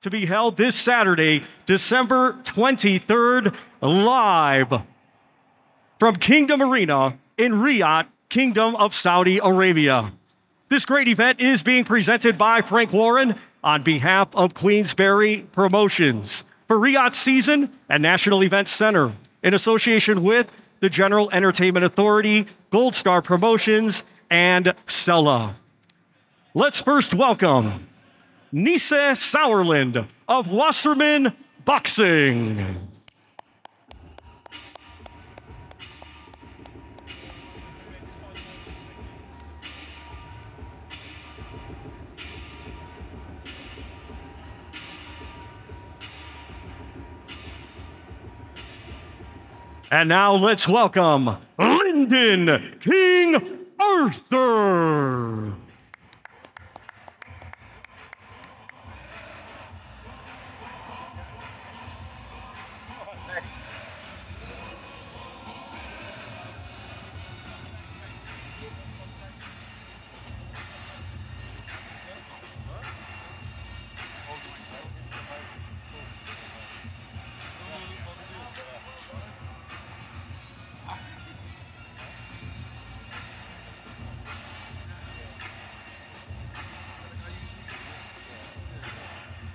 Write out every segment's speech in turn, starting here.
to be held this Saturday, December 23rd, live from Kingdom Arena in Riyadh, Kingdom of Saudi Arabia. This great event is being presented by Frank Warren on behalf of Queensberry Promotions for Riyadh Season and National Events Center in association with the General Entertainment Authority, Gold Star Promotions, and Sella. Let's first welcome Nisse Sauerland of Wasserman Boxing. And now let's welcome Lyndon King Arthur.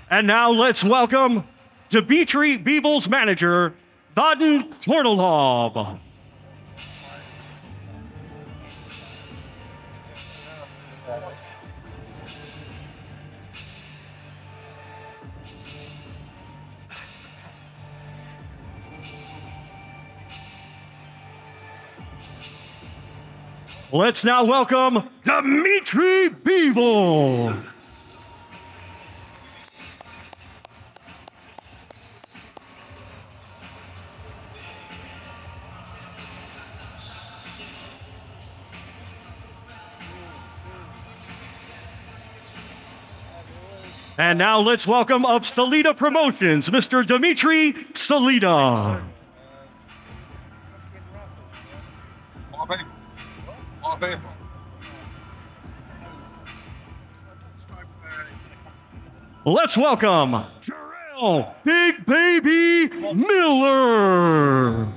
And now let's welcome Dmitry Bivol's manager, Vadim Kornelov. Let's now welcome Dmitry Bivol. And now let's welcome of Salita Promotions, Mr. Dmitry Salita. Let's welcome Jarrell Big Baby Miller.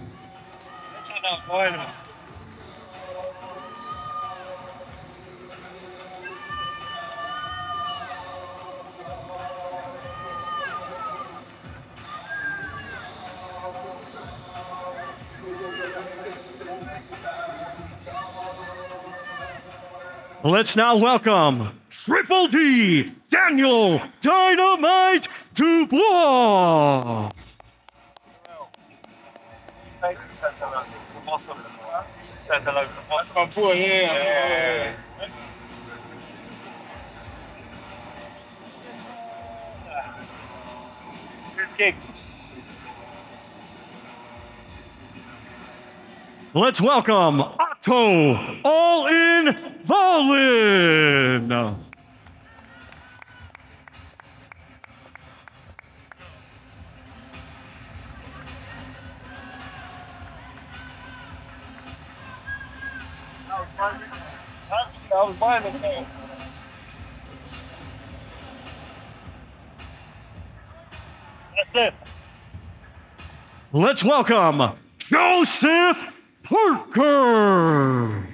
Let's now welcome Triple D, Daniel Dynamite Dubois. Let's welcome Otto Wallin. That's it. Let's welcome Joseph Parker.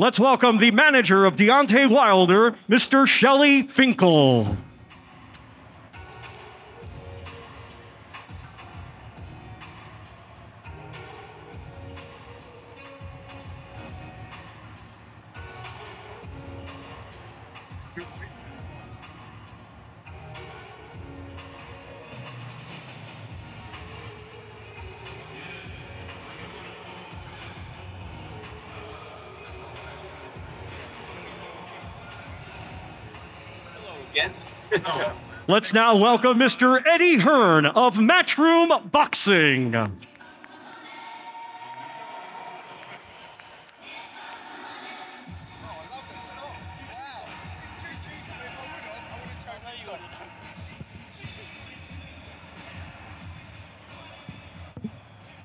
Let's welcome the manager of Deontay Wilder, Mr. Shelley Finkel. Let's now welcome Mr. Eddie Hearn of Matchroom Boxing.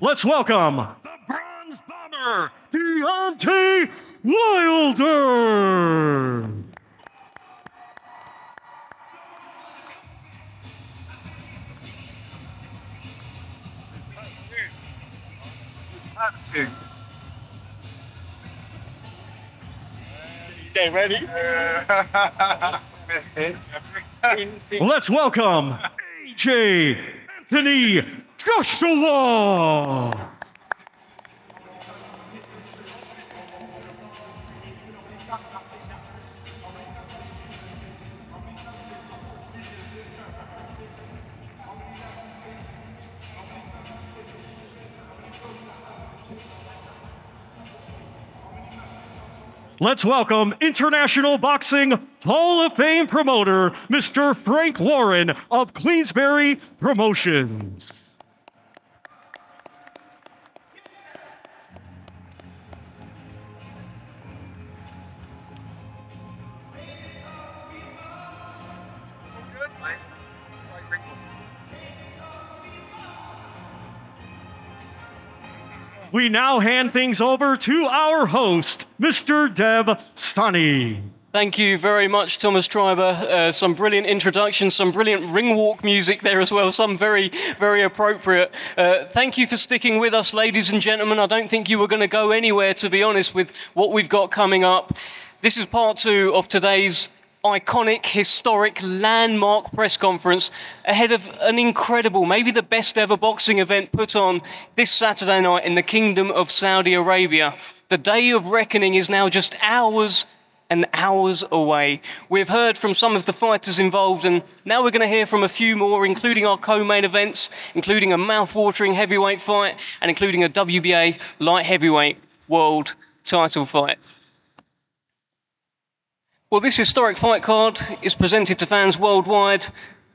Let's welcome the Bronze Bomber, Deontay Wilder. They ready? Let's welcome AJ Anthony Joshua. Let's welcome International Boxing Hall of Fame promoter, Mr. Frank Warren of Queensberry Promotions. We now hand things over to our host, Mr. Deb Stoney. Thank you very much, Thomas Triber. Some brilliant introductions, some brilliant ring walk music there as well, some very, very appropriate. Thank you for sticking with us, ladies and gentlemen. I don't think you were going to go anywhere, to be honest, with what we've got coming up. This is part two of today's iconic, historic, landmark press conference ahead of an incredible, maybe the best ever boxing event put on this Saturday night in the Kingdom of Saudi Arabia. The day of reckoning is now just hours and hours away. We've heard from some of the fighters involved, and now we're going to hear from a few more, including our co-main events, including a mouth-watering heavyweight fight, and including a WBA light heavyweight world title fight. Well, this historic fight card is presented to fans worldwide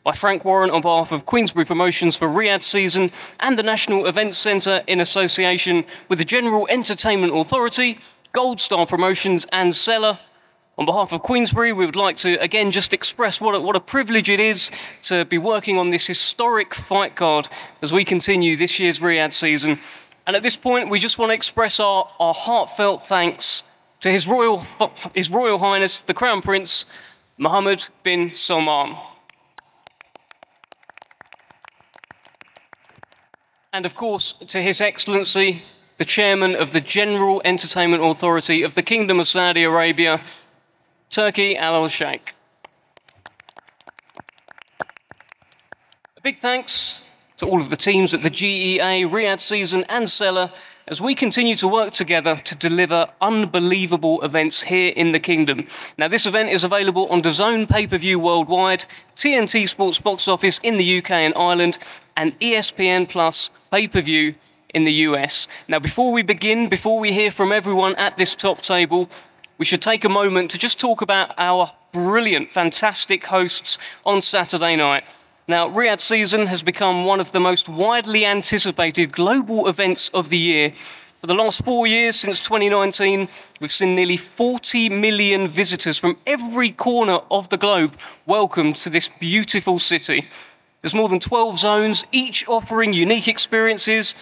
by Frank Warren on behalf of Queensberry Promotions for Riyadh Season and the National Events Center in association with the General Entertainment Authority, Gold Star Promotions and Seller. On behalf of Queensberry, we would like to again just express what a privilege it is to be working on this historic fight card as we continue this year's Riyadh Season. And at this point, we just want to express our heartfelt thanks to His Royal Highness, the Crown Prince, Mohammed bin Salman. And of course, to His Excellency, the Chairman of the General Entertainment Authority of the Kingdom of Saudi Arabia, Turki Al-Sheikh. A big thanks to all of the teams at the GEA, Riyadh Season and Seller, as we continue to work together to deliver unbelievable events here in the Kingdom. Now, this event is available on DAZN pay-per-view worldwide, TNT Sports Box Office in the UK and Ireland, and ESPN Plus pay-per-view in the US. Now, before we begin, before we hear from everyone at this top table, we should take a moment to just talk about our brilliant, fantastic hosts on Saturday night. Now, Riyadh Season has become one of the most widely anticipated global events of the year. For the last 4 years, since 2019, we've seen nearly 40 million visitors from every corner of the globe welcomed to this beautiful city. There's more than 12 zones, each offering unique experiences,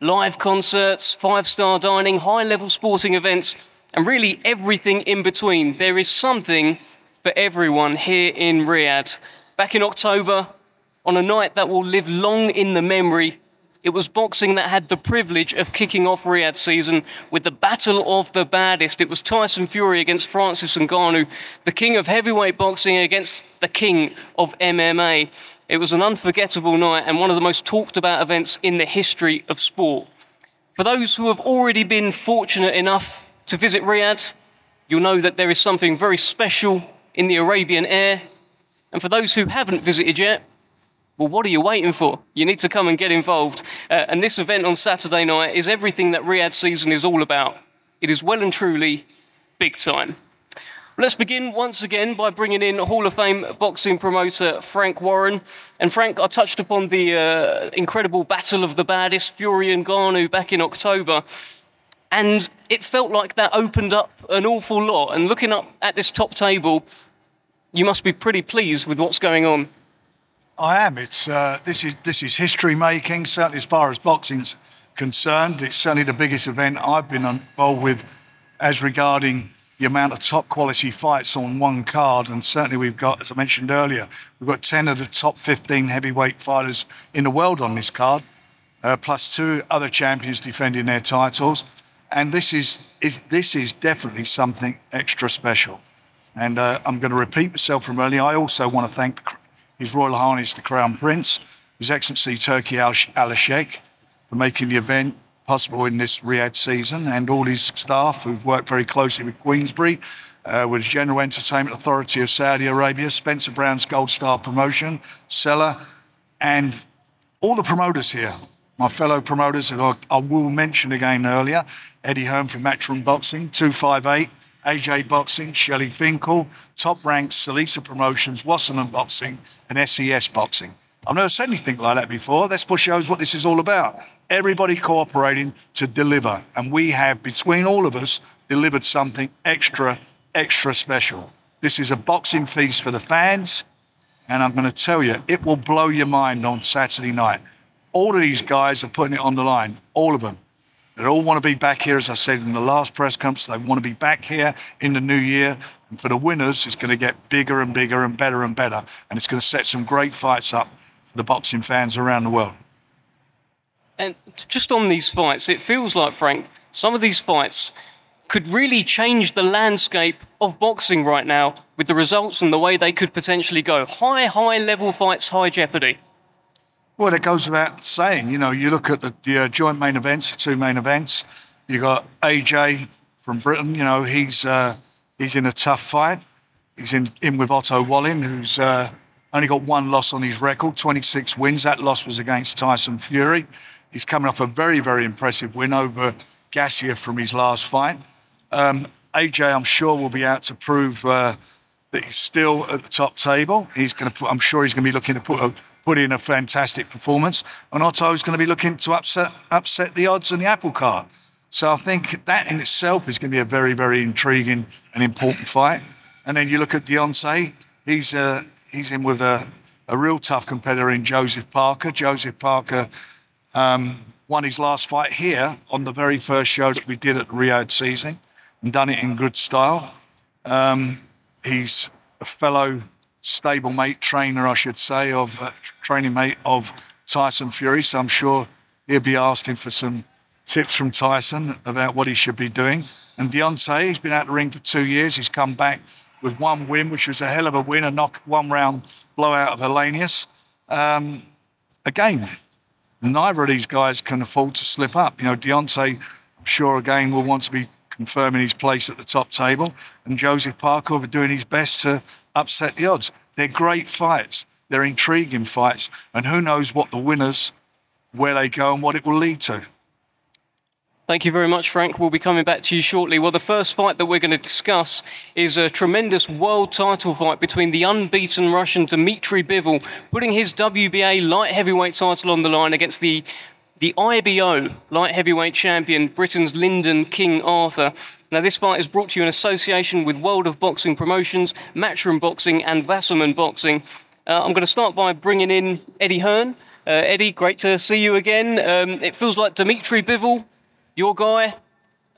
live concerts, five-star dining, high-level sporting events, and really everything in between. There is something for everyone here in Riyadh. Back in October, on a night that will live long in the memory, it was boxing that had the privilege of kicking off Riyadh Season with the battle of the baddest. It was Tyson Fury against Francis Ngannou, the king of heavyweight boxing against the king of MMA. It was an unforgettable night and one of the most talked about events in the history of sport. For those who have already been fortunate enough to visit Riyadh, you'll know that there is something very special in the Arabian air. And for those who haven't visited yet, well, what are you waiting for? You need to come and get involved. And this event on Saturday night is everything that Riyadh Season is all about. It is well and truly big time. Let's begin once again by bringing in Hall of Fame boxing promoter Frank Warren. And Frank, I touched upon the incredible battle of the baddest, Fury and Ngannou, back in October. And it felt like that opened up an awful lot. And looking up at this top table, you must be pretty pleased with what's going on. I am. This is history making, certainly as far as boxing's concerned. It's certainly the biggest event I've been involved with as regarding the amount of top quality fights on one card. And certainly we've got, as I mentioned earlier, we've got 10 of the top 15 heavyweight fighters in the world on this card, plus two other champions defending their titles. And this is definitely something extra special. And I'm going to repeat myself from earlier. I also want to thank His Royal Highness, the Crown Prince, His Excellency Turki Al-Sheikh, for making the event possible in this Riyadh season, and all his staff who've worked very closely with Queensberry, with General Entertainment Authority of Saudi Arabia, Spencer Brown's Gold Star Promotion, Seller, and all the promoters here, my fellow promoters that I will mention again earlier, Eddie Hearn from Matchroom Boxing, 258, AJ Boxing, Shelley Finkel, Top Ranks, Salita Promotions, Wasserman Boxing, and SES Boxing. I've never said anything like that before. That's what shows what this is all about. Everybody cooperating to deliver. And we have, between all of us, delivered something extra, extra special. This is a boxing feast for the fans. And I'm going to tell you, it will blow your mind on Saturday night. All of these guys are putting it on the line, all of them. They all want to be back here, as I said in the last press conference. They want to be back here in the new year. And for the winners, it's going to get bigger and bigger and better and better. And it's going to set some great fights up for the boxing fans around the world. And just on these fights, it feels like, Frank, some of these fights could really change the landscape of boxing right now with the results and the way they could potentially go. High, high-level fights, high jeopardy. Well, it goes without saying. You know, you look at the joint main events, the two main events. You got AJ from Britain. You know, he's in a tough fight. He's in with Otto Wallin, who's only got one loss on his record, 26 wins. That loss was against Tyson Fury. He's coming off a very, very impressive win over Gaethje from his last fight. AJ, I'm sure, will be out to prove that he's still at the top table. He's going to, I'm sure, he's going to be looking to put in a fantastic performance. And Otto's going to be looking to upset the odds and the apple cart. So I think that in itself is going to be a very, very intriguing and important fight. And then you look at Deontay. He's in with a real tough competitor in Joseph Parker. Joseph Parker won his last fight here on the very first show that we did at Riyadh Season and done it in good style. He's a fellow stablemate, trainer, I should say, of training mate of Tyson Fury. So I'm sure he'll be asking for some tips from Tyson about what he should be doing. And Deontay, he's been out the ring for 2 years. He's come back with one win, which was a hell of a win, a knock, one-round blowout of Hellenius. Again, neither of these guys can afford to slip up. You know, Deontay, I'm sure, again, will want to be confirming his place at the top table. And Joseph Parker will be doing his best to upset the odds. They're great fights. They're intriguing fights. And who knows what the winners, where they go and what it will lead to. Thank you very much, Frank. We'll be coming back to you shortly. Well, the first fight that we're going to discuss is a tremendous world title fight between the unbeaten Russian Dmitry Bivol, putting his WBA light heavyweight title on the line against the IBO light heavyweight champion, Britain's Lyndon King Arthur. Now, this fight is brought to you in association with World of Boxing Promotions, Matchroom Boxing and Wasserman Boxing. I'm going to start by bringing in Eddie Hearn. Eddie, great to see you again. It feels like Dmitry Bivol, your guy,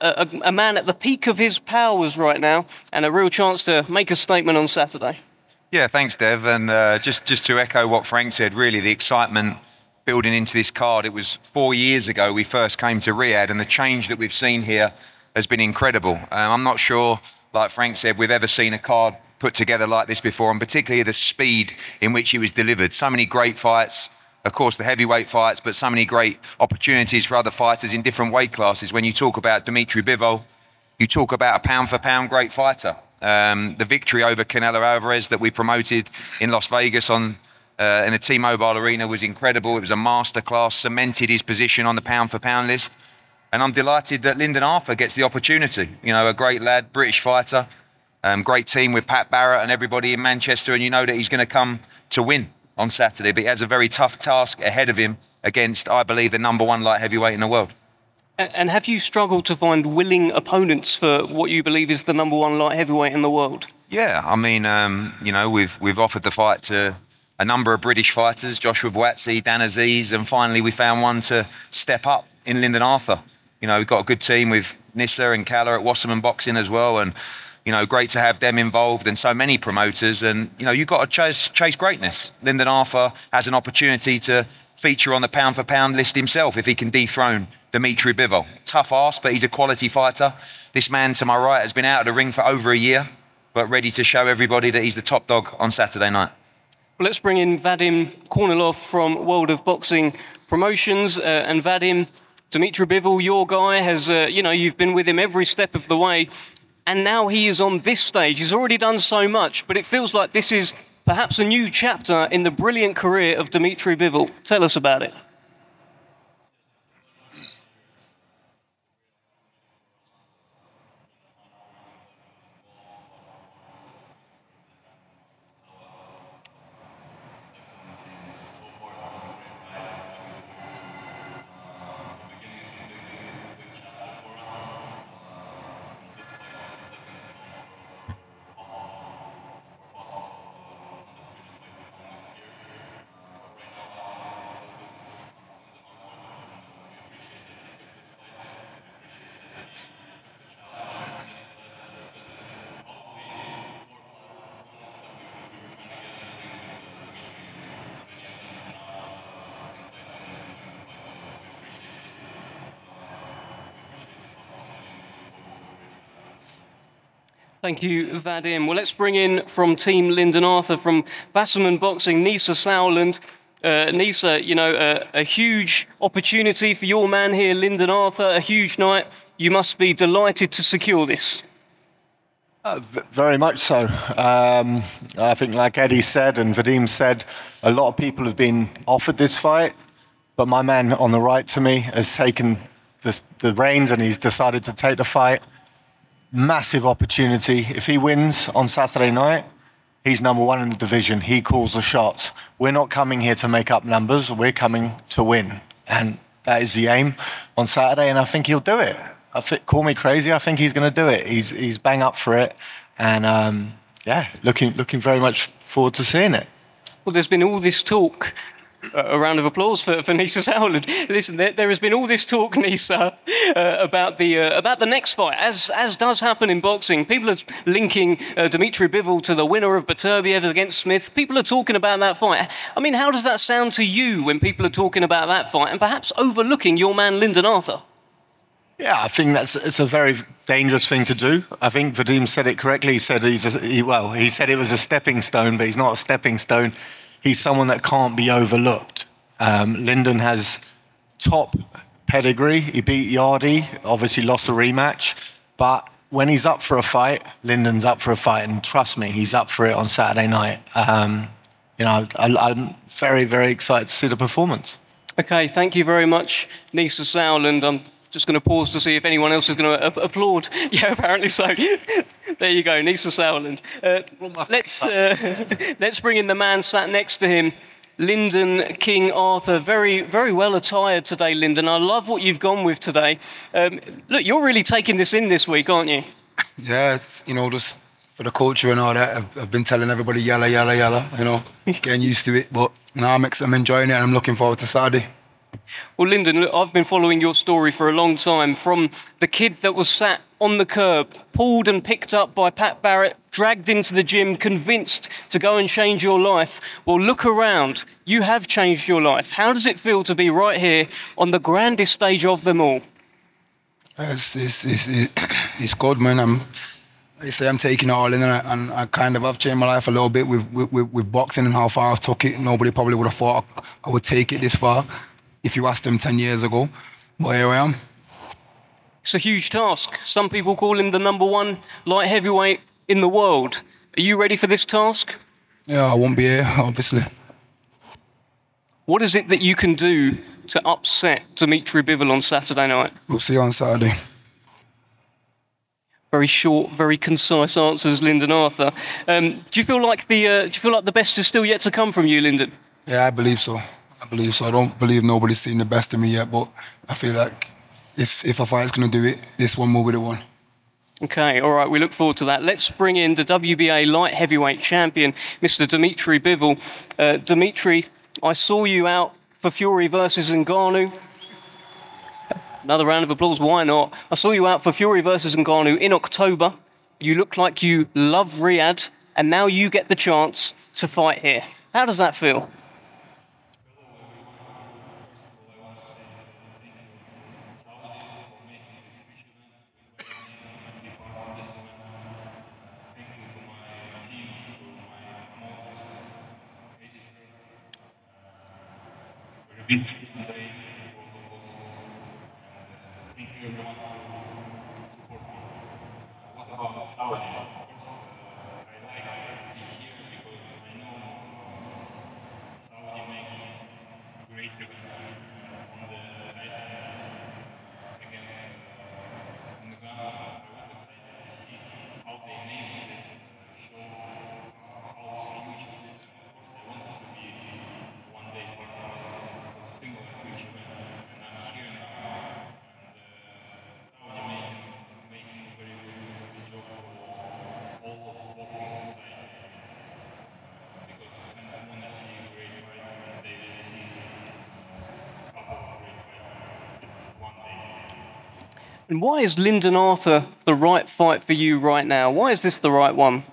a man at the peak of his powers right now, and a real chance to make a statement on Saturday. Yeah, thanks, Dev. And just to echo what Frank said, really, the excitement building into this card. It was 4 years ago we first came to Riyadh, and the change that we've seen here has been incredible. I'm not sure, like Frank said, we've ever seen a card put together like this before, and particularly the speed in which it was delivered. So many great fights. Of course, the heavyweight fights, but so many great opportunities for other fighters in different weight classes. When you talk about Dmitry Bivol, you talk about a pound-for-pound great fighter. The victory over Canelo Alvarez that we promoted in Las Vegas in the T-Mobile Arena was incredible. It was a masterclass, cemented his position on the pound-for-pound list. And I'm delighted that Lyndon Arthur gets the opportunity. You know, a great lad, British fighter, great team with Pat Barrett and everybody in Manchester, and you know that he's going to come to win on Saturday, but he has a very tough task ahead of him against, I believe, the #1 light heavyweight in the world. And have you struggled to find willing opponents for what you believe is the #1 light heavyweight in the world? Yeah, I mean, you know, we've offered the fight to a number of British fighters, Joshua Boatsy, Dan Aziz, and finally we found one to step up in Lyndon Arthur. You know, we've got a good team with Nisse and Kala at Wasserman Boxing as well, and, you know, great to have them involved and so many promoters. And, you know, you've got to chase greatness. Lyndon Arthur has an opportunity to feature on the pound-for-pound list himself if he can dethrone Dmitry Bivol. Tough ass, but he's a quality fighter. This man to my right has been out of the ring for over a year, but ready to show everybody that he's the top dog on Saturday night. Well, let's bring in Vadim Kornelov from World of Boxing Promotions. And Vadim, Dmitry Bivol, your guy, has, you know, you've been with him every step of the way. And now he is on this stage. He's already done so much, but it feels like this is perhaps a new chapter in the brilliant career of Dmitry Bivol. Tell us about it. Thank you, Vadim. Well, let's bring in from Team Lyndon Arthur, from Wasserman Boxing, Nisse Sauerland. Nisse, you know, a huge opportunity for your man here, Lyndon Arthur, a huge night. You must be delighted to secure this. Very much so. I think, like Eddie said and Vadim said, a lot of people have been offered this fight, but my man on the right to me has taken the reins and he's decided to take the fight. Massive opportunity. If he wins on Saturday night, he's number one in the division. He calls the shots. We're not coming here to make up numbers. We're coming to win. And that is the aim on Saturday, and I think he'll do it. Call me crazy, I think he's going to do it. He's bang up for it. And, yeah, looking very much forward to seeing it. Well, there's been all this talk. A round of applause for Nisse Sauerland. Listen, there has been all this talk, Nisse, about the next fight, as does happen in boxing. People are linking Dmitry Bivol to the winner of Beterbiev against Smith. People are talking about that fight. I mean, how does that sound to you when people are talking about that fight and perhaps overlooking your man Lyndon Arthur? Yeah, I think it's a very dangerous thing to do. I think Vadim said it correctly. He said he said it was a stepping stone, but he's not a stepping stone. He's someone that can't be overlooked. Lyndon has top pedigree. He beat Yardi, obviously lost a rematch. But when he's up for a fight, Lyndon's up for a fight. And trust me, he's up for it on Saturday night. You know, I'm very, very excited to see the performance. OK, thank you very much, Nisse Sauerland. I'm just going to pause to see if anyone else is going to applaud. Yeah, apparently so. There you go, Nisse Sauerland. Let's bring in the man sat next to him, Lyndon King Arthur. Very, very well attired today, Lyndon. I love what you've gone with today. Look, you're really taking this in this week, aren't you? Yeah, it's, you know, just for the culture and all that. I've been telling everybody yalla, yalla, yalla, you know, getting used to it. But now I'm enjoying it and I'm looking forward to Saturday. Well, Lyndon, look, I've been following your story for a long time, from the kid that was sat on the curb, pulled and picked up by Pat Barrett, dragged into the gym, convinced to go and change your life. Well, look around. You have changed your life. How does it feel to be right here on the grandest stage of them all? It's good, man. I'm taking it all in, and I kind of have changed my life a little bit with boxing and how far I've took it. Nobody probably would have thought I would take it this far if you asked him 10 years ago, but here I am. It's a huge task. Some people call him the #1 light heavyweight in the world. Are you ready for this task? Yeah, I won't be here, obviously. What is it that you can do to upset Dmitry Bivol on Saturday night? We'll see you on Saturday. Very short, very concise answers, Lyndon Arthur. Do you feel like the best is still yet to come from you, Lyndon? Yeah, I believe so. I don't believe nobody's seen the best of me yet, but I feel like if a fight's going to do it, this one will be the one. OK, all right, we look forward to that. Let's bring in the WBA light heavyweight champion, Mr. Dmitry Bivol. Dmitry, I saw you out for Fury versus Ngannou. Another round of applause, why not? I saw you out for Fury versus Ngannou in October. You look like you love Riyadh, and now you get the chance to fight here. How does that feel? And why is Lyndon Arthur the right fight for you right now? Why is this the right one?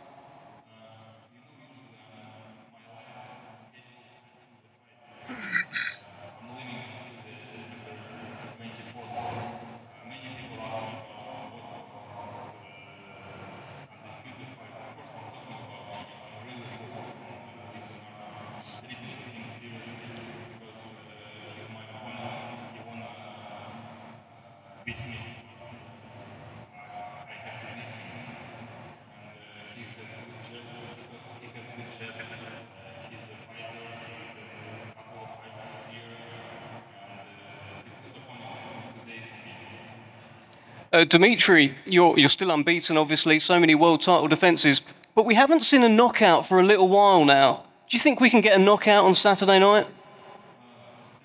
Dmitry, you're still unbeaten, obviously, so many world title defences, but we haven't seen a knockout for a little while now. Do you think we can get a knockout on Saturday night?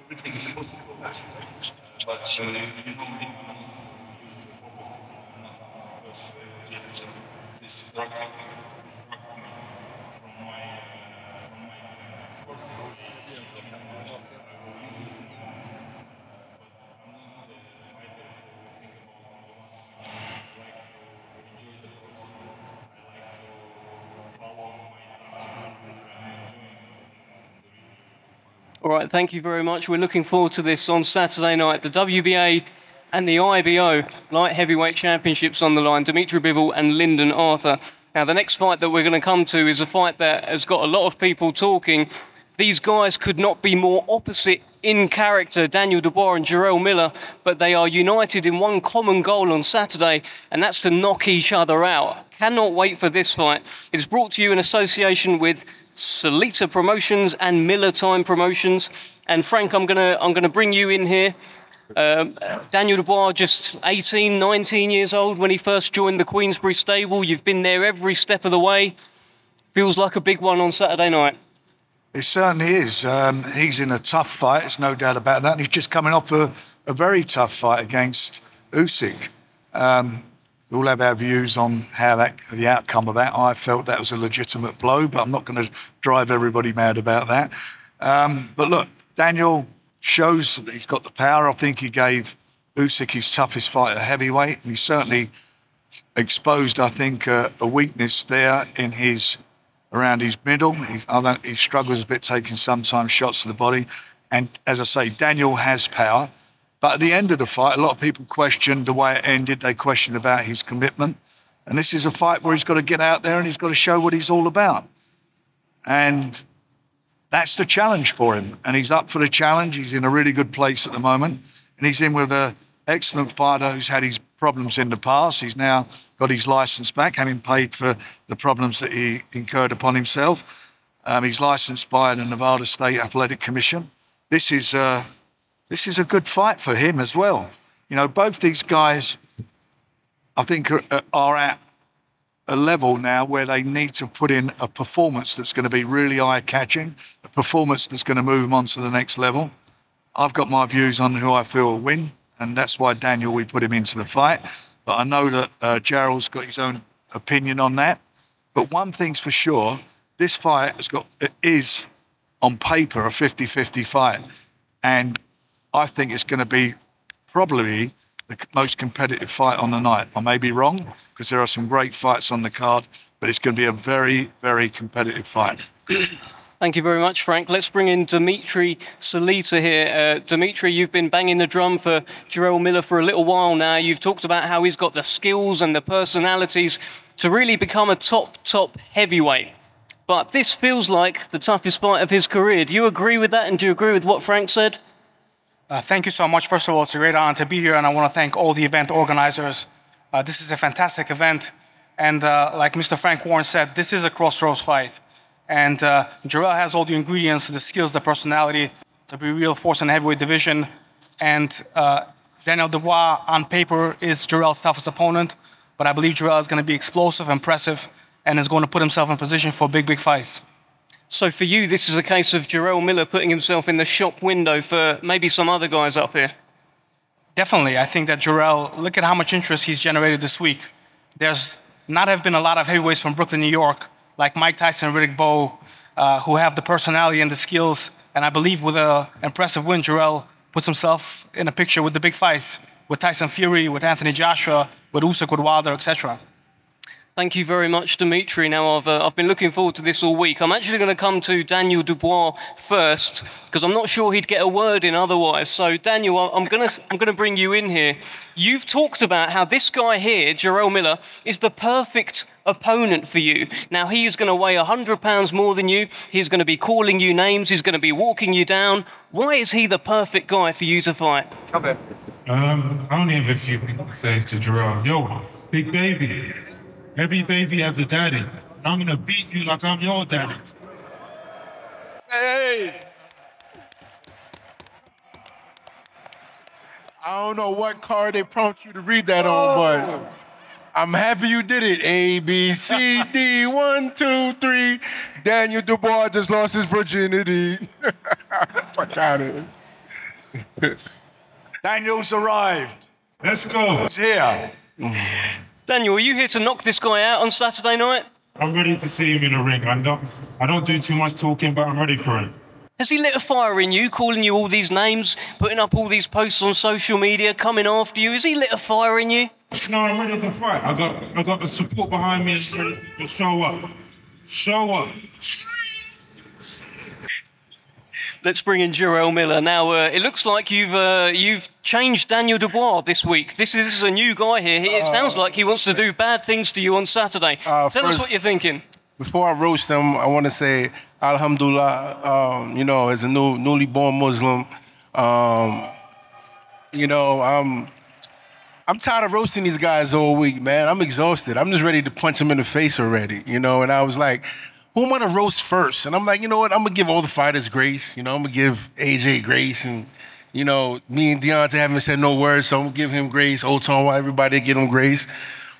Everything is possible, but you don't think this from my All right, thank you very much. We're looking forward to this on Saturday night. The WBA and the IBO Light Heavyweight Championships on the line, Dmitry Bivol and Lyndon Arthur. Now, the next fight that we're going to come to is a fight that has got a lot of people talking. These guys could not be more opposite in character, Daniel Dubois and Jarrell Miller, but they are united in one common goal on Saturday, and that's to knock each other out. Cannot wait for this fight. It is brought to you in association with Salita Promotions and Miller Time Promotions. And Frank, I'm gonna bring you in here. Daniel Dubois, just 18, 19 years old when he first joined the Queensberry stable. You've been there every step of the way. Feels like a big one on Saturday night. It certainly is. He's in a tough fight, there's no doubt about that. And he's just coming off a very tough fight against Usyk. We'll have our views on how the outcome of that. I felt that was a legitimate blow, but I'm not going to drive everybody mad about that. But look, Daniel shows that he's got the power. I think he gave Usyk his toughest fight at heavyweight, and he certainly exposed, I think, a weakness there in his around his middle. He struggles a bit taking sometimes shots to the body. And as I say, Daniel has power. But at the end of the fight, a lot of people questioned the way it ended. They questioned about his commitment. And this is a fight where he's got to get out there and he's got to show what he's all about. And that's the challenge for him. And he's up for the challenge. He's in a really good place at the moment. And he's in with an excellent fighter who's had his problems in the past. He's now got his licence back, having paid for the problems that he incurred upon himself. He's licensed by the Nevada State Athletic Commission. This is a good fight for him as well. You know, both these guys, I think, are at a level now where they need to put in a performance that's going to be really eye-catching, a performance that's going to move them on to the next level. I've got my views on who I feel will win, and that's why, Daniel, we put him into the fight. But I know that Jarrell's got his own opinion on that. But one thing's for sure, this fight has got, is, on paper, a 50-50 fight. And I think it's going to be probably the most competitive fight on the night. I may be wrong, because there are some great fights on the card, but it's going to be a very, very competitive fight. Thank you very much, Frank. Let's bring in Dmitry Salita here. Dmitry, you've been banging the drum for Jarrell Miller for a little while now. You've talked about how he's got the skills and the personalities to really become a top heavyweight. But this feels like the toughest fight of his career. Do you agree with that, and do you agree with what Frank said? Thank you so much. First of all, it's a great honor to be here, and I want to thank all the event organizers. This is a fantastic event, and like Mr. Frank Warren said, this is a crossroads fight. And Jarrell has all the ingredients, the skills, the personality to be a real force in the heavyweight division. And Daniel Dubois, on paper, is Jarrell's toughest opponent. But I believe Jarrell is going to be explosive, impressive, and is going to put himself in position for big, big fights. So for you, this is a case of Jarrell Miller putting himself in the shop window for maybe some other guys up here? Definitely. I think that Jarrell, look at how much interest he's generated this week. There's not have been a lot of heavyweights from Brooklyn, New York, like Mike Tyson, Riddick Bowe, who have the personality and the skills. And I believe with an impressive win, Jarrell puts himself in a picture with the big fights, with Tyson Fury, with Anthony Joshua, with Usyk, with Wilder, etc. Thank you very much, Dmitry. Now, I've been looking forward to this all week. I'm actually going to come to Daniel Dubois first, because I'm not sure he'd get a word in otherwise. So, Daniel, I'm going to bring you in here. You've talked about how this guy here, Jarrell Miller, is the perfect opponent for you. Now, he is going to weigh 100 pounds more than you. He's going to be calling you names. He's going to be walking you down. Why is he the perfect guy for you to fight? Come here. I only have a few things to say to Jarrell. Yo, big baby. Every baby has a daddy. I'm gonna beat you like I'm your daddy. Hey! I don't know what card they prompt you to read that on, but I'm happy you did it. A, B, C, D, 1, 2, 3. Daniel Dubois just lost his virginity. Fuck out of it. Daniel's arrived. Let's go. He's here. Daniel, are you here to knock this guy out on Saturday night? I'm ready to see him in the ring. I don't do too much talking, but I'm ready for it. Has he lit a fire in you, calling you all these names, putting up all these posts on social media, coming after you? Has he lit a fire in you? No, I'm ready to fight. I got the support behind me. I'm ready to show up. Show up. Let's bring in Jarrell Miller. Now, it looks like you've changed Daniel Dubois this week. This is a new guy here. It sounds like he wants to do bad things to you on Saturday. Tell us what you're thinking. Before I roast him, I want to say, Alhamdulillah, you know, as a newly born Muslim, you know, I'm tired of roasting these guys all week, man. I'm exhausted. I'm just ready to punch them in the face already, you know, and I was like, who am I gonna roast first? And I'm like, you know what? I'm gonna give all the fighters grace. You know, I'm gonna give AJ grace, and you know, me and Deontay haven't said no words, so I'm gonna give him grace. Old Tom, everybody give him grace.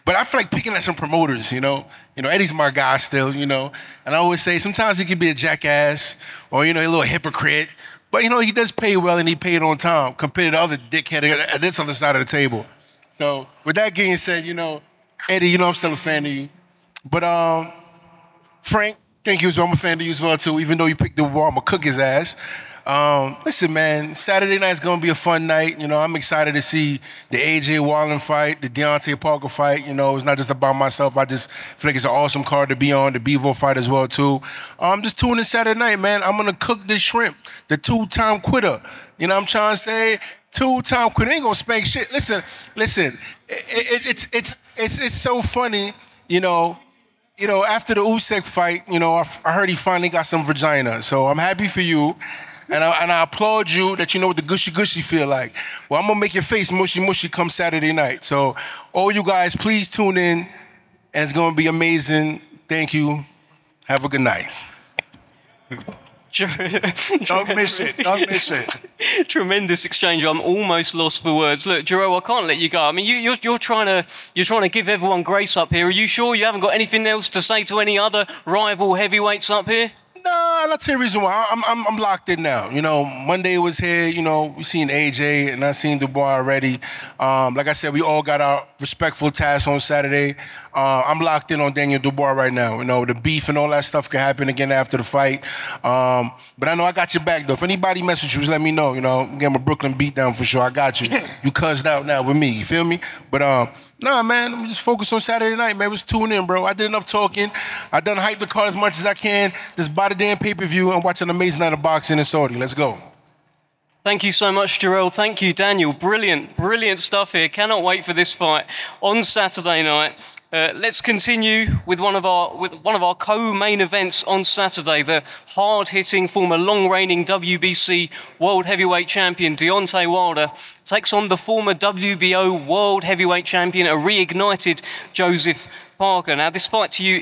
But I feel like picking at some promoters. You know, Eddie's my guy still. You know, and I always say sometimes he could be a jackass or you know a little hypocrite, but you know he does pay well and he paid on time compared to other dickhead at this other side of the table. So with that being said, you know, Eddie, you know I'm still a fan of you, but Frank. Thank you as well. I'm a fan of you as well, too. Even though you picked the war, I'm going to cook his ass. Listen, man, Saturday night's going to be a fun night. You know, I'm excited to see the AJ Wallin fight, the Deontay Parker fight. You know, it's not just about myself. I just feel like it's an awesome card to be on, the Bivol fight as well, too. Just tune in Saturday night, man. I'm going to cook this shrimp, the two-time quitter. You know what I'm trying to say? Two-time quitter. Ain't going to spank shit. Listen, it's so funny, you know. You know, after the Usyk fight, you know, I heard he finally got some vagina. So I'm happy for you. And I applaud you that you know what the gushy-gushy feel like. Well, I'm going to make your face mushy-mushy come Saturday night. So all you guys, please tune in. And it's going to be amazing. Thank you. Have a good night. Don't miss it. Don't miss it. Tremendous exchange. I'm almost lost for words. Look, Jarrell, I can't let you go. I mean, you're trying to give everyone grace up here. Are you sure you haven't got anything else to say to any other rival heavyweights up here? No. That's the reason why I'm locked in now. You know, Monday was here. You know, we seen AJ and I seen Dubois already. Like I said, we all got our respectful tasks on Saturday. I'm locked in on Daniel Dubois right now. You know, the beef and all that stuff could happen again after the fight. But I know I got your back though. If anybody message you, just let me know. You know, give him a Brooklyn beatdown for sure. I got you. You cussed out now with me. You feel me? But nah, man, I'm just focused on Saturday night, man. Just tune in, bro. I did enough talking. I done hyped the card as much as I can. Just buy the damn pay-per-view and watch an amazing night of boxing in Saudi. Let's go. Thank you so much, Jarrell. Thank you, Daniel. Brilliant, brilliant stuff here. Cannot wait for this fight on Saturday night. Let's continue with one of our co-main events on Saturday, the hard-hitting former long-reigning WBC World Heavyweight Champion Deontay Wilder takes on the former WBO World Heavyweight Champion, a reignited Joseph Parker. Now, this fight to you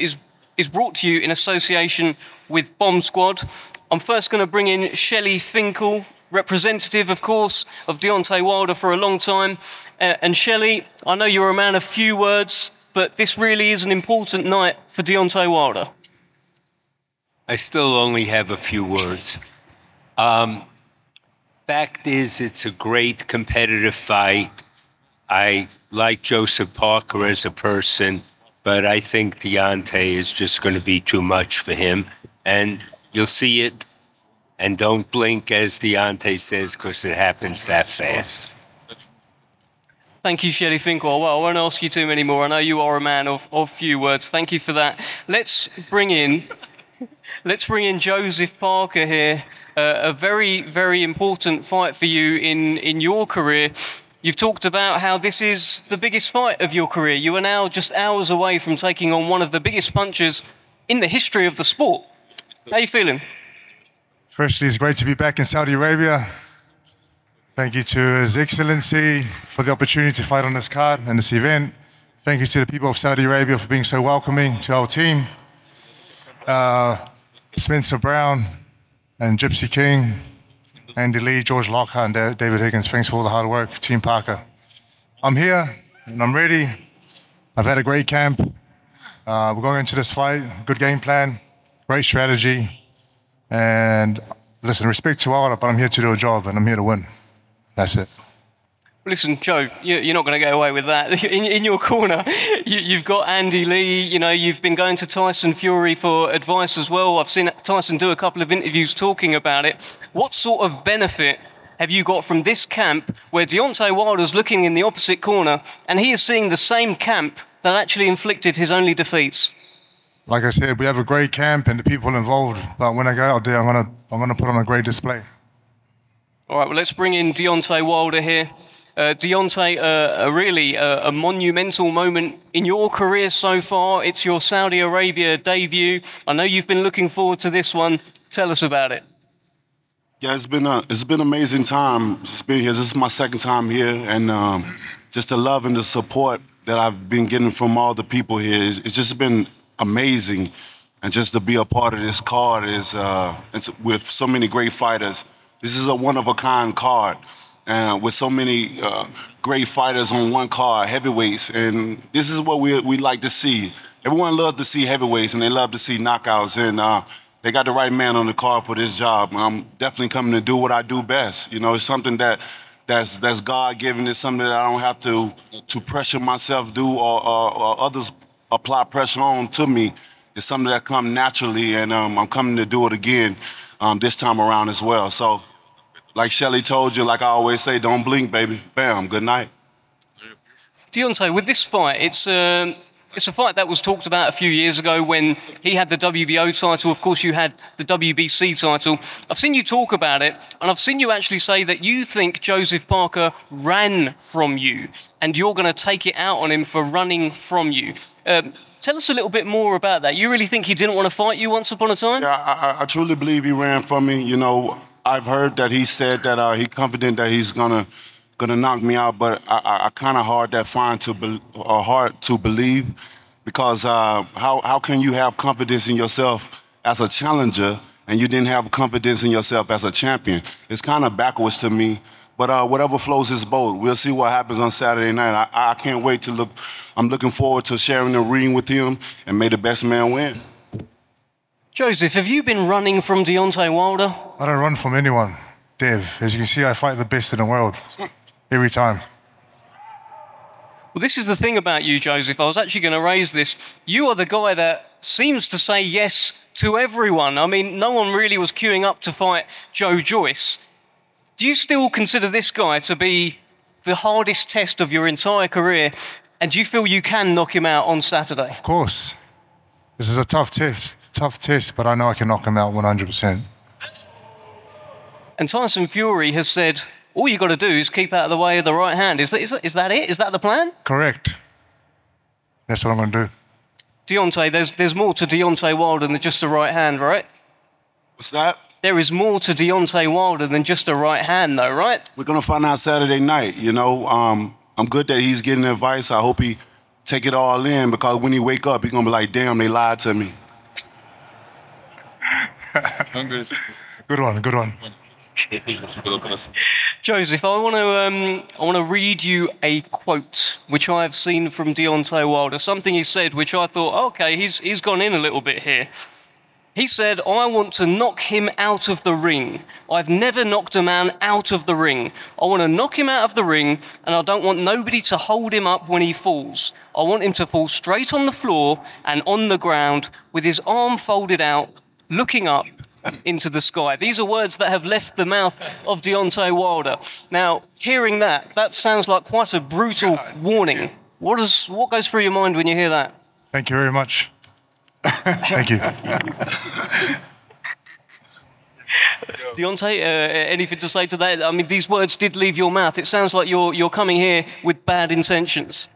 is brought to you in association with Bomb Squad. I'm first going to bring in Shelley Finkel, representative, of course, of Deontay Wilder for a long time. And Shelley, I know you're a man of few words, but this really is an important night for Deontay Wilder. I still only have a few words. Fact is, it's a great competitive fight. I like Joseph Parker as a person, but I think Deontay is just going to be too much for him. And you'll see it. And don't blink, as Deontay says, because it happens that fast. Thank you, Shelley Finkel. Well, I won't ask you too many more. I know you are a man of few words. Thank you for that. Let's bring in Joseph Parker here. A very, very important fight for you in your career. You've talked about how this is the biggest fight of your career. You are now just hours away from taking on one of the biggest punchers in the history of the sport. How are you feeling? Firstly, it's great to be back in Saudi Arabia. Thank you to His Excellency for the opportunity to fight on this card and this event. Thank you to the people of Saudi Arabia for being so welcoming to our team. Spencer Brown and Gypsy King, Andy Lee, George Lockhart and David Higgins. Thanks for all the hard work, Team Parker. I'm here and I'm ready. I've had a great camp. We're going into this fight. Good game plan, great strategy. And listen, respect to Wilder, but I'm here to do a job and I'm here to win. That's it. Listen, Joe, you're not going to get away with that. In your corner, you've got Andy Lee. You know, you've been going to Tyson Fury for advice as well. I've seen Tyson do a couple of interviews talking about it. What sort of benefit have you got from this camp where Deontay Wilder's looking in the opposite corner and he is seeing the same camp that actually inflicted his only defeats? Like I said, we have a great camp and the people involved. But when I go out there, I'm going to put on a great display. All right, well, let's bring in Deontay Wilder here. Deontay, really a monumental moment in your career so far. It's your Saudi Arabia debut. I know you've been looking forward to this one. Tell us about it. Yeah, it's been an amazing time just being here. This is my second time here, and just the love and the support that I've been getting from all the people here, it's just been amazing. And just to be a part of this card is with so many great fighters. This is a one-of-a-kind card with so many great fighters on one card, heavyweights. And this is what we like to see. Everyone loves to see heavyweights, and they love to see knockouts. And they got the right man on the card for this job. I'm definitely coming to do what I do best. You know, it's something that's God-given. It's something that I don't have to pressure myself do or others apply pressure on to me. It's something that comes naturally, and I'm coming to do it again this time around as well. So, like Shelley told you, like I always say, don't blink, baby. Bam, good night. Deontay, with this fight, it's a fight that was talked about a few years ago when he had the WBO title. Of course, you had the WBC title. I've seen you talk about it, and I've seen you actually say that you think Joseph Parker ran from you, and you're going to take it out on him for running from you. Tell us a little bit more about that. You really think he didn't want to fight you once upon a time? Yeah, I truly believe he ran from me. You know, I've heard that he said that he's confident that he's gonna knock me out, but I kind of hard to believe, because how can you have confidence in yourself as a challenger and you didn't have confidence in yourself as a champion? It's kind of backwards to me. But whatever flows his boat, we'll see what happens on Saturday night. I can't wait to look. I'm looking forward to sharing the ring with him, and may the best man win. Joseph, have you been running from Deontay Wilder? I don't run from anyone, Dev. As you can see, I fight the best in the world every time. Well, this is the thing about you, Joseph. I was actually going to raise this. You are the guy that seems to say yes to everyone. I mean, no one really was queuing up to fight Joe Joyce. Do you still consider this guy to be the hardest test of your entire career? And do you feel you can knock him out on Saturday? Of course. This is a tough test, but I know I can knock him out 100%. And Tyson Fury has said, all you've got to do is keep out of the way of the right hand. Is that it? Is that the plan? Correct. That's what I'm going to do. Deontay, there's more to Deontay Wilder than just a right hand, right? What's that? There is more to Deontay Wilder than just a right hand, though, right? We're going to find out Saturday night, you know. I'm good that he's getting advice. I hope he take it all in, because when he wake up, he's going to be like, damn, they lied to me. Good one, good one. Joseph, I want to read you a quote which I've seen from Deontay Wilder. Something he said which I thought, okay, he's gone in a little bit here. He said, I want to knock him out of the ring. I've never knocked a man out of the ring. I want to knock him out of the ring, and I don't want nobody to hold him up when he falls. I want him to fall straight on the floor and on the ground with his arm folded out, looking up into the sky. These are words that have left the mouth of Deontay Wilder. Now, hearing that, that sounds like quite a brutal warning. What goes through your mind when you hear that? Thank you very much. Thank you. Deontay, anything to say to that? I mean, these words did leave your mouth. It sounds like you're coming here with bad intentions.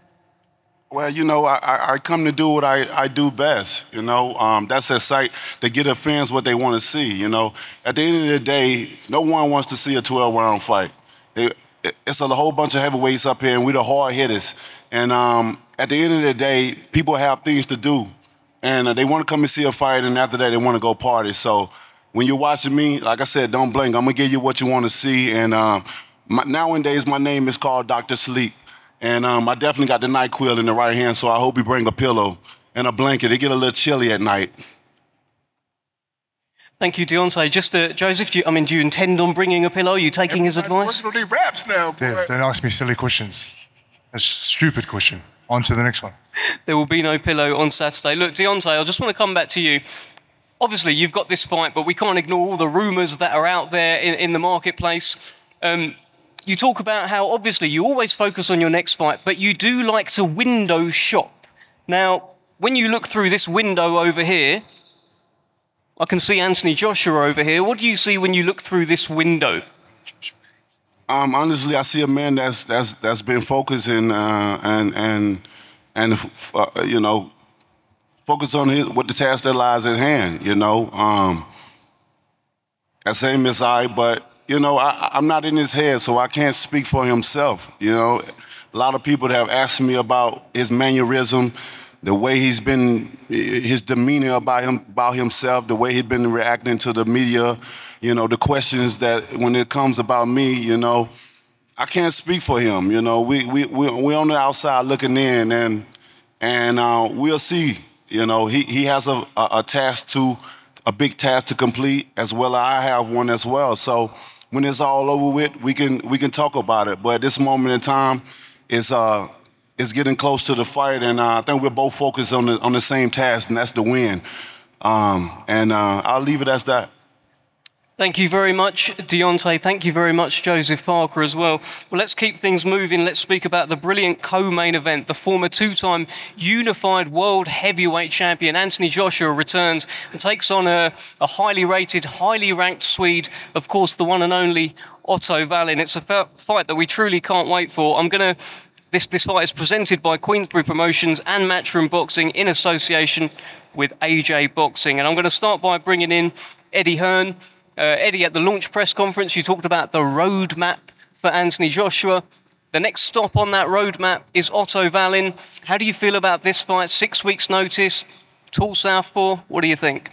Well, you know, I come to do what I do best, you know. That's a site to get the fans what they want to see, you know. At the end of the day, no one wants to see a 12-round fight. It's a whole bunch of heavyweights up here, and we're the hard hitters. And at the end of the day, people have things to do. And they want to come and see a fight, and after that, they want to go party. So when you're watching me, like I said, don't blink. I'm going to give you what you want to see. And nowadays, my name is called Dr. Sleep. And I definitely got the NyQuil in the right hand, so I hope you bring a pillow and a blanket. It get a little chilly at night. Thank you, Deontay. Just, Joseph, do you intend on bringing a pillow? Are you taking his advice? Everybody working on these raps now, boy. Yeah, don't ask me silly questions. A stupid question. On to the next one. There will be no pillow on Saturday. Look, Deontay, I just want to come back to you. Obviously, you've got this fight, but we can't ignore all the rumours that are out there in the marketplace. You talk about how, obviously, you always focus on your next fight, but you do like to window shop. Now, when you look through this window over here, I can see Anthony Joshua over here. What do you see when you look through this window? Honestly, I see a man that's been focusing you know, focus on what the task that lies at hand. You know, that same as I, but. You know, I'm not in his head, so I can't speak for himself. You know, a lot of people that have asked me about his mannerism, the way he's been, his demeanor about himself, the way he's been reacting to the media, you know, the questions that when it comes about me, you know, I can't speak for him. You know, we're on the outside looking in, and we'll see. You know, he has a task to, a big task to complete, as well as I have one as well. So. When it's all over with, we can talk about it. But at this moment in time, it's getting close to the fight, and I think we're both focused on the same task, and that's the win. I'll leave it as that. Thank you very much, Deontay. Thank you very much, Joseph Parker, as well. Well, let's keep things moving. Let's speak about the brilliant co-main event. The former two-time unified world heavyweight champion, Anthony Joshua, returns and takes on a highly rated, highly ranked Swede, of course, the one and only Otto Wallin. It's a fight that we truly can't wait for. This fight is presented by Queensberry Promotions and Matchroom Boxing in association with AJ Boxing. And I'm going to start by bringing in Eddie Hearn. Eddie, at the launch press conference, you talked about the roadmap for Anthony Joshua. The next stop on that roadmap is Otto Wallin. How do you feel about this fight? 6 weeks' notice, tall southpaw. What do you think?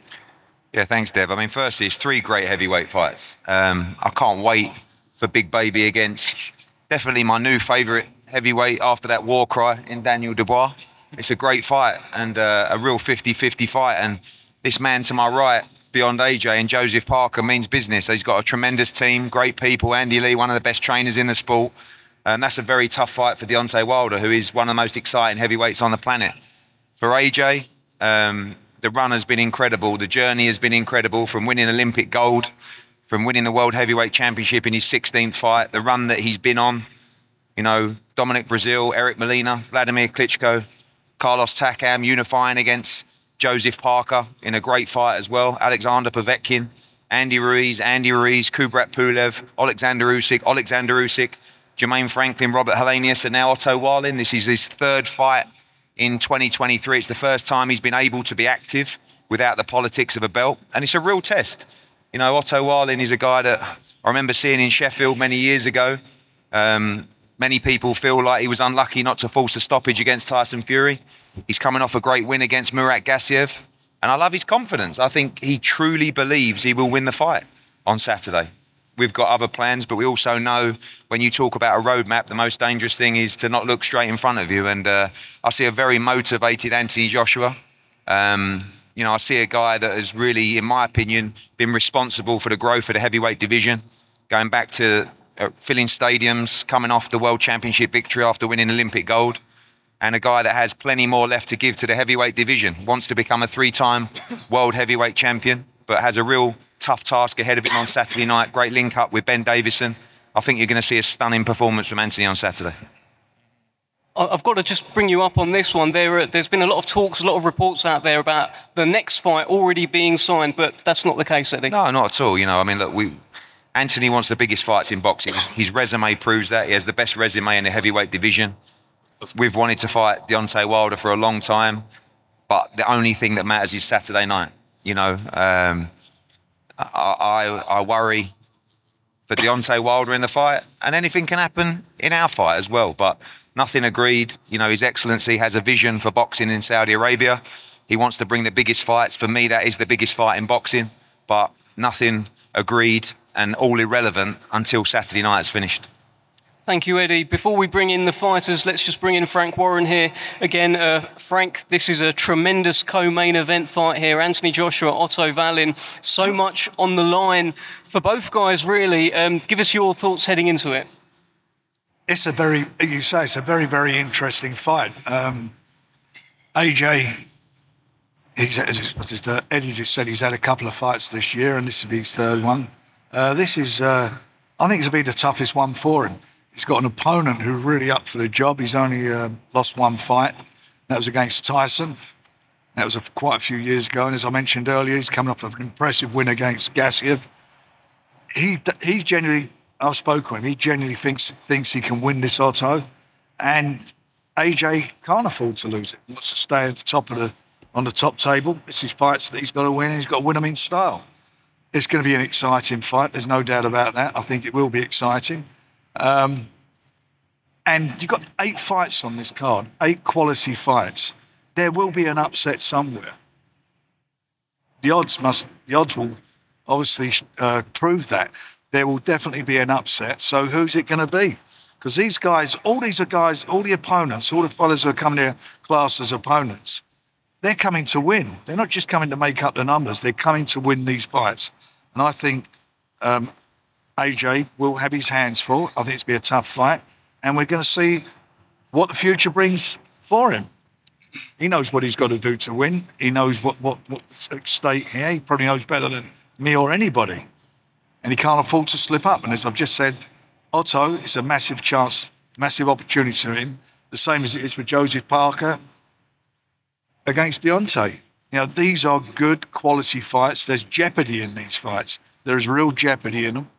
Yeah, thanks, Dev. I mean, firstly, it's three great heavyweight fights. I can't wait for Big Baby against definitely my new favourite heavyweight after that war cry in Daniel Dubois. It's a great fight and a real 50-50 fight. And this man to my right, beyond AJ and Joseph Parker, means business. He's got a tremendous team, great people. Andy Lee, one of the best trainers in the sport. And that's a very tough fight for Deontay Wilder, who is one of the most exciting heavyweights on the planet. For AJ, the run has been incredible. The journey has been incredible, from winning Olympic gold, from winning the World Heavyweight Championship in his 16th fight, the run that he's been on. You know, Dominic Brazil, Eric Molina, Vladimir Klitschko, Carlos Takam unifying against Joseph Parker in a great fight as well. Alexander Povetkin, Andy Ruiz, Kubrat Pulev, Alexander Usyk, Jermaine Franklin, Robert Helenius, and now Otto Wallin. This is his third fight in 2023. It's the first time he's been able to be active without the politics of a belt. And it's a real test. You know, Otto Wallin is a guy that I remember seeing in Sheffield many years ago. Many people feel like he was unlucky not to force a stoppage against Tyson Fury. He's coming off a great win against Murat Gassiev. And I love his confidence. I think he truly believes he will win the fight on Saturday. We've got other plans, but we also know when you talk about a roadmap, the most dangerous thing is to not look straight in front of you. And I see a very motivated Anthony Joshua. You know, I see a guy that has really, in my opinion, been responsible for the growth of the heavyweight division, going back to filling stadiums, coming off the World Championship victory after winning Olympic gold, and a guy that has plenty more left to give to the heavyweight division, wants to become a three-time World Heavyweight Champion, but has a real tough task ahead of him on Saturday night. Great link up with Ben Davison. I think you're going to see a stunning performance from Anthony on Saturday. I've got to just bring you up on this one. There's been a lot of talks, a lot of reports out there about the next fight already being signed, but that's not the case, Eddie. No, not at all. You know, I mean, look, Anthony wants the biggest fights in boxing. His resume proves that. He has the best resume in the heavyweight division. We've wanted to fight Deontay Wilder for a long time, but the only thing that matters is Saturday night. You know, I worry for Deontay Wilder in the fight, and anything can happen in our fight as well, but nothing agreed. You know, His Excellency has a vision for boxing in Saudi Arabia. He wants to bring the biggest fights. For me, that is the biggest fight in boxing, but nothing agreed and all irrelevant until Saturday night is finished. Thank you, Eddie. Before we bring in the fighters, let's just bring in Frank Warren here. Again, Frank, this is a tremendous co-main event fight here. Anthony Joshua, Otto Wallin, so much on the line for both guys, really. Give us your thoughts heading into it. It's a very, you say, it's a very, very interesting fight. AJ, Eddie just said he's had a couple of fights this year, and this will be his third one. This is, I think it's going to be the toughest one for him. He's got an opponent who's really up for the job. He's only lost one fight. That was against Tyson. That was quite a few years ago. And as I mentioned earlier, he's coming off an impressive win against Gassiev. He generally, I've spoken with him, he genuinely thinks he can win this, Otto. And AJ can't afford to lose it. He wants to stay at the top of on the top table. It's his fights that he's got to win, and he's got to win them in style. It's going to be an exciting fight. There's no doubt about that. I think it will be exciting. And you've got 8 fights on this card, 8 quality fights. There will be an upset somewhere. The odds will obviously prove that. There will definitely be an upset. So who's it going to be? Because these guys, all the opponents, all the fellas who are coming here classed as opponents, they're coming to win. They're not just coming to make up the numbers. They're coming to win these fights. And I think AJ will have his hands full. I think it's going to be a tough fight. And we're going to see what the future brings for him. He knows what he's got to do to win. He knows what's at stake here. He probably knows better than me or anybody. And he can't afford to slip up. And as I've just said, Otto is a massive chance, massive opportunity to him, the same as it is for Joseph Parker against Deontay. You know, these are good quality fights. There's jeopardy in these fights. There is real jeopardy in them.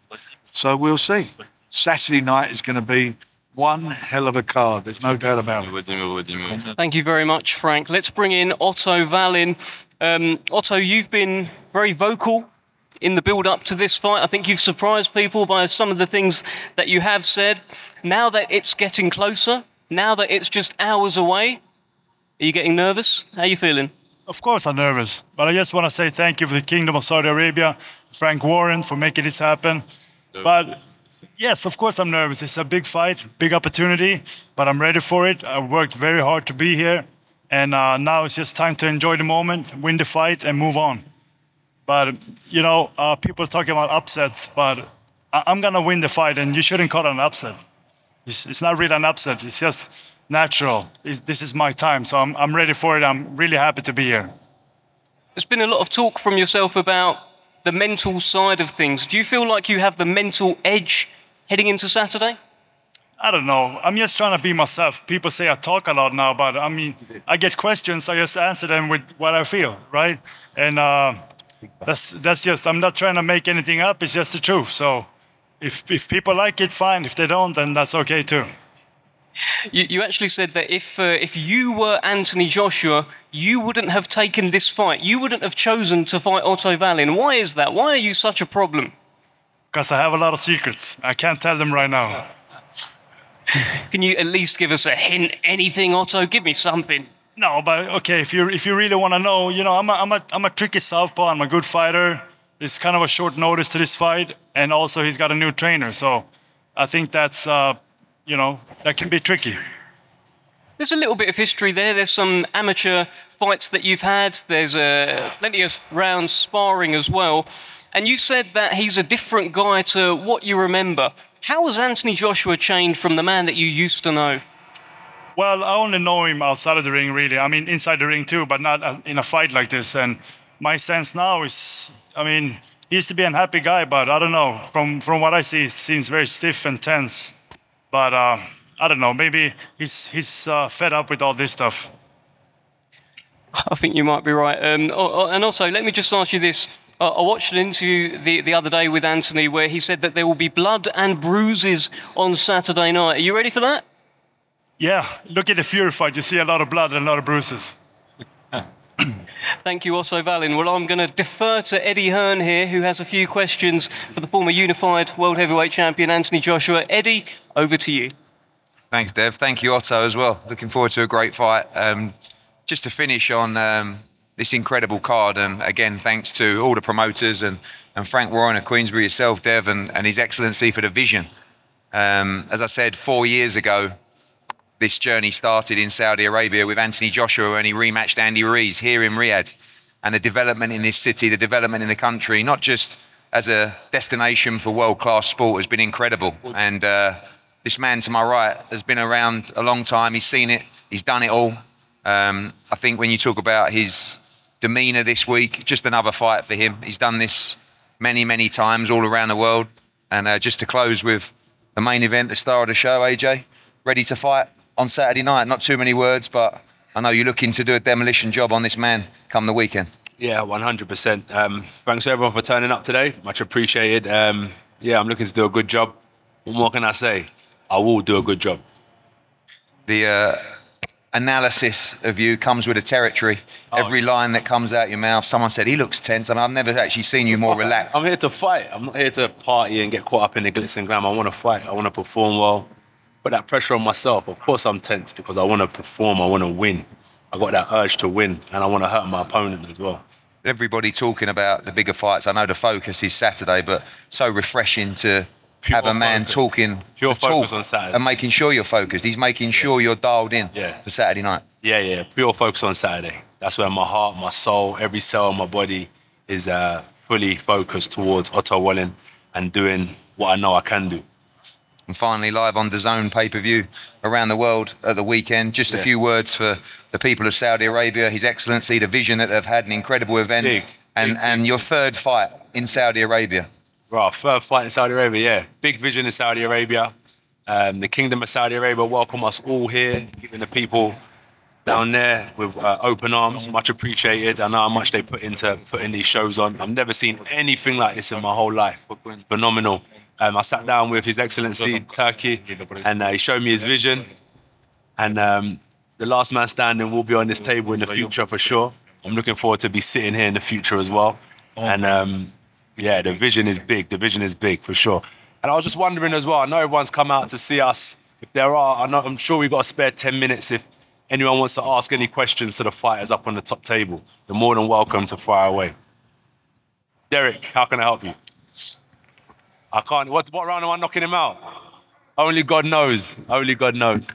So we'll see. Saturday night is going to be one hell of a card. There's no doubt about it. Thank you very much, Frank. Let's bring in Otto Wallin. Otto, you've been very vocal in the build-up to this fight. I think you've surprised people by some of the things that you have said. Now that it's getting closer, now that it's just hours away, are you getting nervous? How are you feeling? Of course I'm nervous, but I just want to say thank you for the Kingdom of Saudi Arabia, Frank Warren, for making this happen. But yes, of course I'm nervous. It's a big fight, big opportunity, but I'm ready for it. I worked very hard to be here, And now it's just time to enjoy the moment, win the fight, and move on. But, you know, people are talking about upsets, but I'm going to win the fight, and you shouldn't call it an upset. It's not really an upset. It's just natural. This is my time, so I'm ready for it. I'm really happy to be here. There's been a lot of talk from yourself about the mental side of things. Do you feel like you have the mental edge heading into Saturday? I don't know. I'm just trying to be myself. People say I talk a lot now, but I mean, I get questions. I just answer them with what I feel, right? And that's just, I'm not trying to make anything up. It's just the truth. So if people like it, fine. If they don't, then that's okay too. You actually said that if you were Anthony Joshua, you wouldn't have taken this fight. You wouldn't have chosen to fight Otto Wallin. Why is that? Why are you such a problem? Because I have a lot of secrets. I can't tell them right now. Can you at least give us a hint? Anything, Otto? Give me something. No, but okay. If you really want to know, you know, I'm a tricky southpaw. I'm a good fighter. It's kind of a short notice to this fight, and also he's got a new trainer, so I think that's. You know, that can be tricky. There's a little bit of history there. There's some amateur fights that you've had. There's plenty of rounds sparring as well. And you said that he's a different guy to what you remember. How has Anthony Joshua changed from the man that you used to know? Well, I only know him outside of the ring, really. I mean, inside the ring too, but not in a fight like this. And my sense now is, I mean, he used to be an happy guy, but I don't know. From what I see, he seems very stiff and tense. But I don't know, maybe he's fed up with all this stuff. I think you might be right. And also, let me just ask you this. I watched an interview the other day with Anthony where he said that there will be blood and bruises on Saturday night. Are you ready for that? Yeah, look at the Fury fight. You see a lot of blood and a lot of bruises. Thank you, Otto Wallin. Well, I'm going to defer to Eddie Hearn here, who has a few questions for the former unified world heavyweight champion, Anthony Joshua. Eddie, over to you. Thanks, Dev. Thank you, Otto, as well. Looking forward to a great fight. Just to finish on this incredible card, and again, thanks to all the promoters and Frank Warren of Queensberry itself, Dev, and His Excellency for the vision. As I said, 4 years ago, this journey started in Saudi Arabia with Anthony Joshua, and he rematched Andy Ruiz here in Riyadh. And the development in this city, the development in the country, not just as a destination for world-class sport, has been incredible. And this man to my right has been around a long time. He's seen it. He's done it all. I think when you talk about his demeanor this week, just another fight for him. He's done this many, many times all around the world. And just to close with the main event, the star of the show, AJ, ready to fight on Saturday night. Not too many words, but I know you're looking to do a demolition job on this man come the weekend. Yeah, 100%. Thanks everyone for turning up today. Much appreciated. Yeah, I'm looking to do a good job. What more can I say? I will do a good job. The analysis of you comes with a territory. Oh, every line that comes out your mouth, someone said, he looks tense, and I've never actually seen you more relaxed. I'm here to fight. I'm not here to party and get caught up in the glitz and glam. I want to fight. I want to perform well. Put that pressure on myself. Of course I'm tense because I want to perform, I want to win. I got that urge to win, and I want to hurt my opponent as well. Everybody talking about the bigger fights. I know the focus is Saturday, but so refreshing to have a man talking pure focus on Saturday and making sure you're focused. He's making sure you're dialed in for Saturday night. Yeah, yeah, pure focus on Saturday. That's where my heart, my soul, every cell in my body is fully focused towards Otto Wallin and doing what I know I can do. And finally, live on DAZN pay-per-view around the world at the weekend. Just a few words for the people of Saudi Arabia, His Excellency, the vision that they've had, an incredible event. And your third fight in Saudi Arabia. Well, third fight in Saudi Arabia, yeah. Big vision in Saudi Arabia. The Kingdom of Saudi Arabia welcome us all here, giving the people down there with open arms. Much appreciated. I know how much they put into putting these shows on. I've never seen anything like this in my whole life. Phenomenal. I sat down with His Excellency Turki, and he showed me his vision. And the last man standing will be on this table in the future for sure. I'm looking forward to be sitting here in the future as well. And yeah, the vision is big. The vision is big for sure. And I was just wondering as well, I know everyone's come out to see us. If there are, I'm sure we've got a spare 10 minutes. If anyone wants to ask any questions to the fighters up on the top table, they're more than welcome to fire away. Derek, how can I help you? I can't, what round am I knocking him out? Only God knows, only God knows.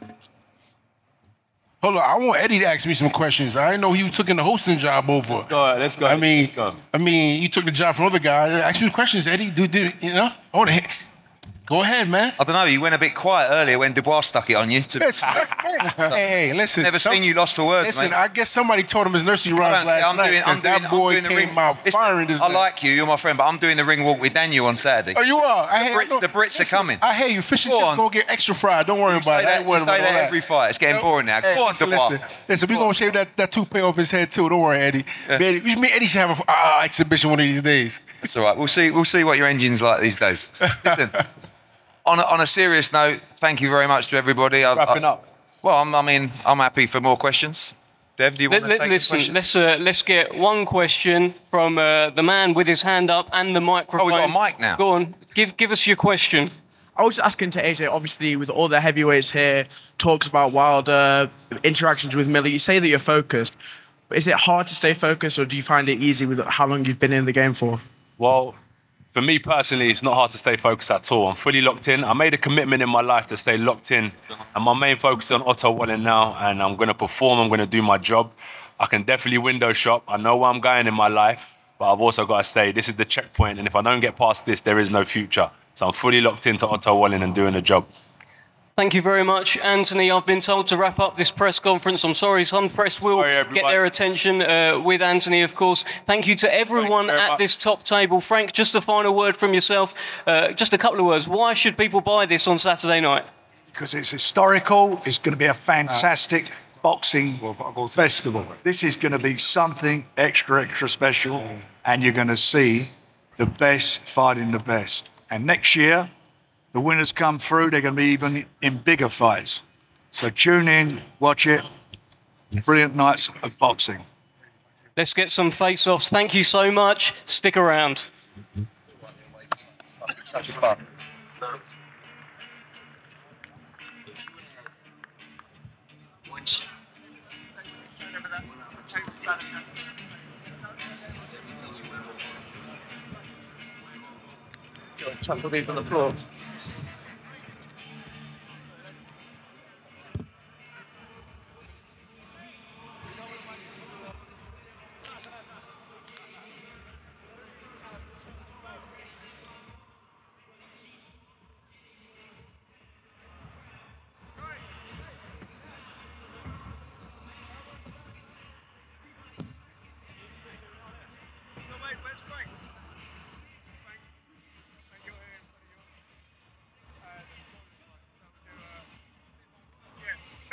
Hold on, I want Eddie to ask me some questions. I didn't know he was taking the hosting job over. Let's go. I mean, you took the job from other guy. Ask me questions, Eddie. You know? I want to. Go ahead, man. I don't know. You went a bit quiet earlier when Dubois stuck it on you. Hey, listen. Never seen you lost for words, mate. I guess somebody taught him his nursery rhymes last night because that boy came out firing his. I like you. You're my friend, but I'm doing the ring walk with Daniel on Saturday. Oh, you are? The Brits are coming. I hear you. Fish and chips going to get extra fried. Don't worry about it. You say that every fight. It's getting boring now. Go on, Dubois. Listen, we're going to shave that toupee off his head, too. Don't worry, Eddie. Me Eddie should have an exhibition one of these days. That's all right. We'll see what your engine's like these days. Listen. On a serious note, thank you very much to everybody. Wrapping up. Well, I'm happy for more questions. Dev, do you want to take some questions? Let's get one question from the man with his hand up and the microphone. Oh, we've got a mic now. Go on, give us your question. I was asking to AJ, obviously, with all the heavyweights here, talks about Wilder, interactions with Miller. You say that you're focused. Is it hard to stay focused, or do you find it easy with how long you've been in the game for? Well, for me personally, it's not hard to stay focused at all. I'm fully locked in. I made a commitment in my life to stay locked in. And my main focus is on Otto Wallin now, and I'm going to perform. I'm going to do my job. I can definitely window shop. I know where I'm going in my life, but I've also got to stay. This is the checkpoint, and if I don't get past this, there is no future. So I'm fully locked into Otto Wallin and doing the job. Thank you very much, Anthony. I've been told to wrap up this press conference. I'm sorry, some press will get their attention with Anthony, of course. Thank you to everyone at this top table. Frank, just a final word from yourself. Just a couple of words. Why should people buy this on Saturday night? Because it's historical. It's going to be a fantastic boxing festival. This is going to be something extra, extra special. And you're going to see the best fighting the best. And next year, the winners come through, they're going to be even in bigger fights. So tune in, watch it. Brilliant nights of boxing. Let's get some face-offs. Thank you so much. Stick around. Chuckle these on the floor.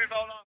Hold on.